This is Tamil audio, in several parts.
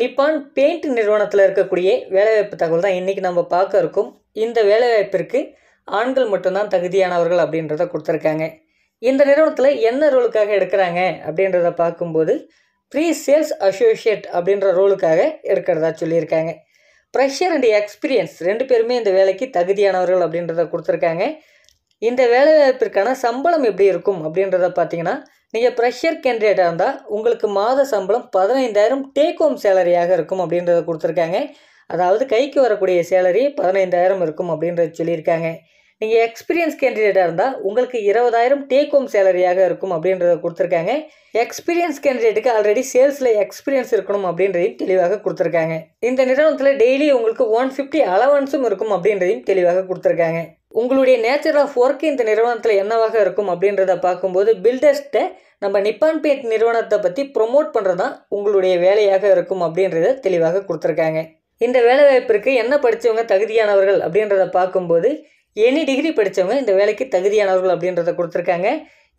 நிப்பான் பெயிண்ட் நிறுவனத்தில் இருக்கக்கூடிய வேலைவாய்ப்பு தகவல் தான் இன்றைக்கி நம்ம பார்க்க இருக்கும். இந்த வேலைவாய்ப்பிற்கு ஆண்கள் மட்டும்தான் தகுதியானவர்கள் அப்படின்றத கொடுத்துருக்காங்க. இந்த நிறுவனத்தில் என்ன ரோலுக்காக எடுக்கிறாங்க அப்படின்றத பார்க்கும்போது ப்ரீ சேல்ஸ் அசோசியேட் அப்படின்ற ரோலுக்காக எடுக்கிறதா சொல்லியிருக்காங்க. ப்ரெஷர் அண்ட் எக்ஸ்பீரியன்ஸ் ரெண்டு பேருமே இந்த வேலைக்கு தகுதியானவர்கள் அப்படின்றத கொடுத்துருக்காங்க. இந்த வேலைவாய்ப்பிற்கான சம்பளம் எப்படி இருக்கும் அப்படின்றத பார்த்தீங்கன்னா, நீங்கள் ப்ரெஷர் கேண்டிடேட்டாக இருந்தால் உங்களுக்கு மாத சம்பளம் 15,000 டேக் ஹோம் சேலரியாக இருக்கும் அப்படின்றத கொடுத்துருக்காங்க. அதாவது கைக்கு வரக்கூடிய சேலரி 15,000 இருக்கும் அப்படின்றத சொல்லியிருக்காங்க. நீங்கள் எக்ஸ்பீரியன்ஸ் கேண்டிடேட்டாக இருந்தால் உங்களுக்கு 20,000 டேக் ஹோம் சேலரியாக இருக்கும் அப்படின்றத கொடுத்துருக்காங்க. எக்ஸ்பீரியன்ஸ் கேண்டிடேட்டுக்கு ஆல்ரெடி சேல்ஸில் எக்ஸ்பீரியன்ஸ் இருக்கணும் அப்படின்றதையும் தெளிவாக கொடுத்துருக்காங்க. இந்த நிறுவனத்தில் டெய்லி உங்களுக்கு 150 அலவன்ஸும் இருக்கும் அப்படின்றதையும் தெளிவாக கொடுத்துருக்காங்க. உங்களுடைய நேச்சர் ஆஃப் ஒர்க்கு இந்த நிறுவனத்தில் என்னவாக இருக்கும் அப்படின்றத பார்க்கும்போது பில்டர்ஸ்கிட்ட நம்ம நிப்பான் பெயிண்ட் நிறுவனத்தை பற்றி ப்ரொமோட் பண்ணுறது தான் உங்களுடைய வேலையாக இருக்கும் அப்படின்றத தெளிவாக கொடுத்துருக்காங்க. இந்த வேலைவாய்ப்பிற்கு என்ன படித்தவங்க தகுதியானவர்கள் அப்படின்றத பார்க்கும்போது எனி டிகிரி படித்தவங்க இந்த வேலைக்கு தகுதியானவர்கள் அப்படின்றத கொடுத்துருக்காங்க.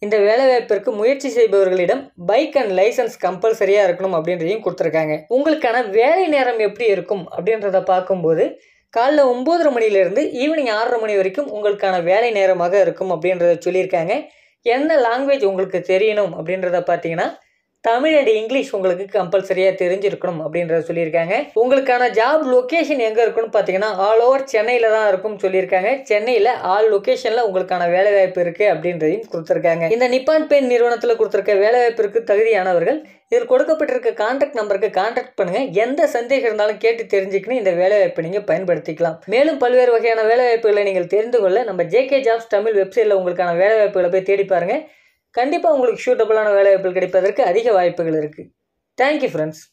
இந்த வேலைவாய்ப்பிற்கு முயற்சி செய்பவர்களிடம் பைக் அண்ட் லைசன்ஸ் கம்பல்சரியாக இருக்கணும் அப்படின்றதையும் கொடுத்துருக்காங்க. உங்களுக்கான வேலை நேரம் எப்படி இருக்கும் அப்படின்றத பார்க்கும்போது காலைல 9:30 மணிலேருந்து ஈவினிங் 6:30 மணி வரைக்கும் உங்களுக்கான வேலை நேரமாக இருக்கும் அப்படின்றத சொல்லியிருக்காங்க. என்ன லாங்குவேஜ் உங்களுக்கு தெரியணும் அப்படின்றத பார்த்தீங்கன்னா தமிழ் அண்ட் இங்கிலீஷ் உங்களுக்கு கம்பல்சரியாக தெரிஞ்சிருக்கணும் அப்படின்றத சொல்லியிருக்காங்க. உங்களுக்கான ஜாப் லொக்கேஷன் எங்கே இருக்குன்னு பார்த்தீங்கன்னா ஆல் ஓவர் சென்னையில் தான் இருக்கும்னு சொல்லியிருக்காங்க. சென்னையில் ஆல் லொக்கேஷனில் உங்களுக்கான வேலைவாய்ப்பு இருக்குது அப்படின்றதையும் கொடுத்துருக்காங்க. இந்த நிப்பான் பெயிண்ட் நிறுவனத்தில் கொடுத்துருக்க வேலைவாய்ப்பிற்கு தகுதியானவர்கள் இதில் கொடுக்கப்பட்டிருக்க கான்டாக்ட் நம்பருக்கு கான்டாக்ட் பண்ணுங்கள். எந்த சந்தேகம் இருந்தாலும் கேட்டு தெரிஞ்சுக்கணும். இந்த வேலைவாய்ப்பை நீங்கள் பயன்படுத்திக்கலாம். மேலும் பல்வேறு வகையான வேலைவாய்ப்புகளை நீங்கள் தெரிந்து கொள்ள நம்ம JK ஜாப்ஸ் தமிழ் வெப்சைட்டில் உங்களுக்கான வேலைவாய்ப்புகளை போய் தேடி பாருங்கள். கண்டிப்பாக உங்களுக்கு சூட்டபுளான வேலைவாய்ப்புகள் கிடைப்பதற்கு அதிக வாய்ப்புகள் இருக்குது. Thank you friends.